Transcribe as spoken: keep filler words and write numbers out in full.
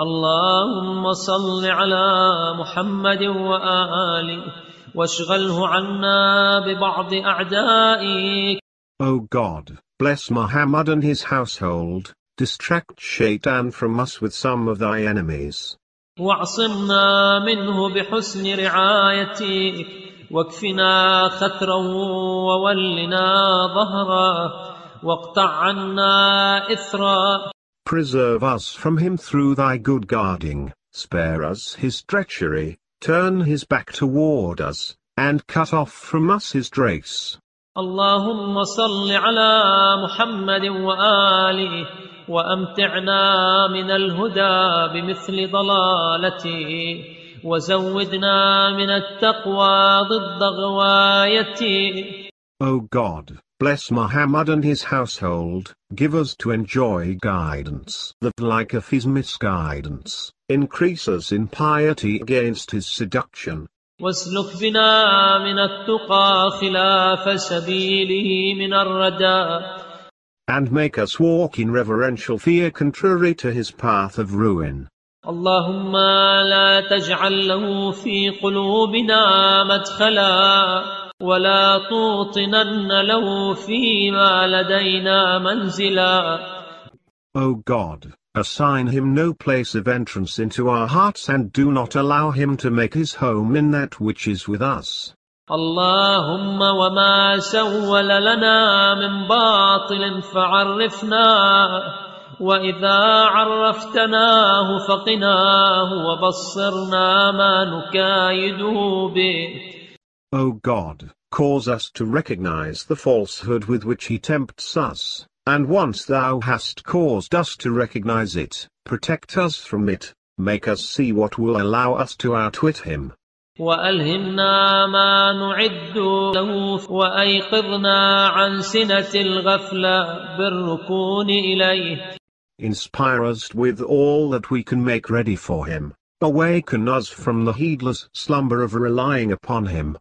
اللهم صل على محمد وآله واشغله عنا ببعض أعدائك. O God, bless Muhammad and his household, distract Shaitan from us with some of thy enemies. واعصمنا منه بحسن رعايتك واكفنا خطره وولنا ظهره واقطع عنا إثره. Preserve us from him through thy good guarding, spare us his treachery, turn his back toward us, and cut off from us his grace. اللهم صل على محمد وآله وأمتعنا من الهدى بمثل ضلالته وزودنا من التقوى ضد غوايته. O God, bless Muhammad and his household, give us to enjoy guidance that like of his misguidance, increase us in piety against his seduction. واسلك بنا من التقى خلاف سبيله من الردى. And make us walk in reverential fear contrary to his path of ruin. اللهم لا تجعل له في قلوبنا مدخلا ولا توطنن له فيما لدينا منزلا. O God, assign him no place of entrance into our hearts and do not allow him to make his home in that which is with us. اللهم وما سول لنا من باطل فعرفنا وإذا عرفتناه فقناه وبصرنا ما نكايده به. O God, cause us to recognize the falsehood with which he tempts us. And once thou hast caused us to recognize it, protect us from it, make us see what will allow us to outwit him. وَأَلْهِمْنَا مَا نُعِدُّ لَهُ وَأَيْقِظْنَا عَنْ سِنَةِ الْغَفْلَةِ بِالرُّكُونِ إِلَيْهِ. Inspire us with all that we can make ready for him, awaken us from the heedless slumber of relying upon him.